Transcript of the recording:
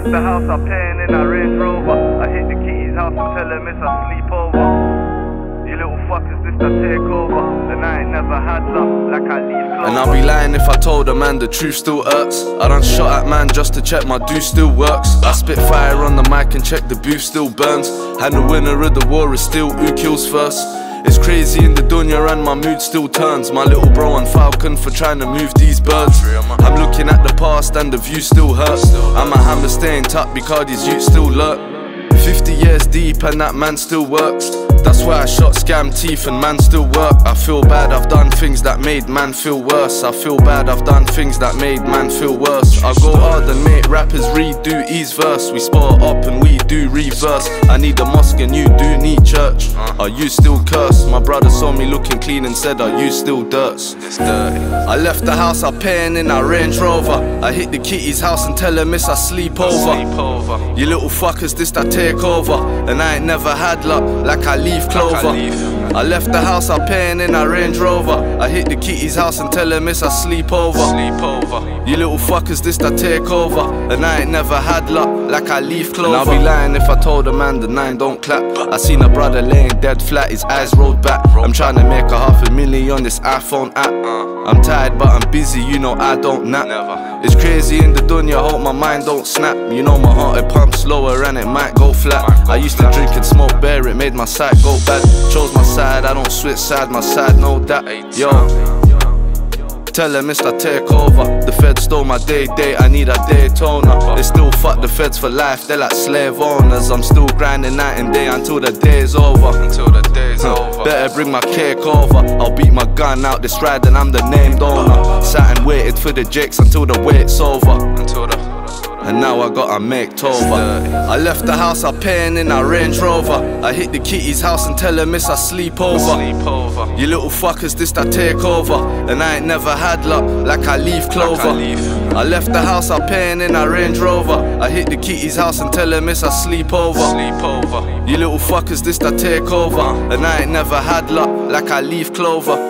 That's the house I'm paying in that Range Rover. I hit the kitty's house and tell them it's a sleepover. You little fuckers, this the takeover. The night never had love, like I leave clothes. And I'll be lying if I told a man the truth still hurts. I done shot at man just to check my do still works. I spit fire on the mic and check the booth still burns. And the winner of the war is still who kills first. It's crazy in the dunya and my mood still turns. My little bro on Falcon for trying to move these birds. I'm looking at the past and the view still hurts. I'm a hammer staying tucked because these youths still lurk. 50 years deep and that man still works. That's why I shot scam teeth and man still work. I feel bad I've done things that made man feel worse. I feel bad I've done things that made man feel worse. I go hard and make rappers redo E's verse. We spar up and we do reverse. I need a mosque and you do need church. Are you still cursed? My brother saw me looking clean and said, are you still dirts? I left the house I paying in a Range Rover. I hit the kitty's house and tell him it's a sleepover. You little fuckers, this that takeover. And I ain't never had luck, like I leave clover. I left the house I'm paying in a Range Rover. I hit the kitty's house and tell him it's a sleepover. You little fuckers, this the takeover. And I ain't never had luck, like I leave clover. And I'll be lying if I told a man the nine don't clap. I seen a brother laying dead flat, his eyes rolled back. I'm trying to make $500,000 on this iPhone app. I'm tired but I'm busy, you know I don't nap. It's crazy in the dunya, hope my mind don't snap. You know my heart, it pumps slower and it might go flat. I used to drink and smoke beer, it made my side go bad. Chose my side, I don't switch side, my side know that. Yo, tell them it's the takeover. The feds stole my day, I need a Daytona. They still fuck the feds for life, they're like slave owners. I'm still grinding night and day until the day's over. Better bring my cake over. I'll beat my gun out this ride and I'm the named owner. Sat and waited for the jakes until the wait's over. And now I got a makeover. I left the house I'm paying in a Range Rover. I hit the kitty's house and tell him it's a sleepover. You little fuckers, this that takeover. And I ain't never had luck, like I leave clover. I left the house I'm paying in a Range Rover. I hit the kitty's house and tell him it's a sleepover. You little fuckers, this that takeover. And I ain't never had luck, like I leave clover.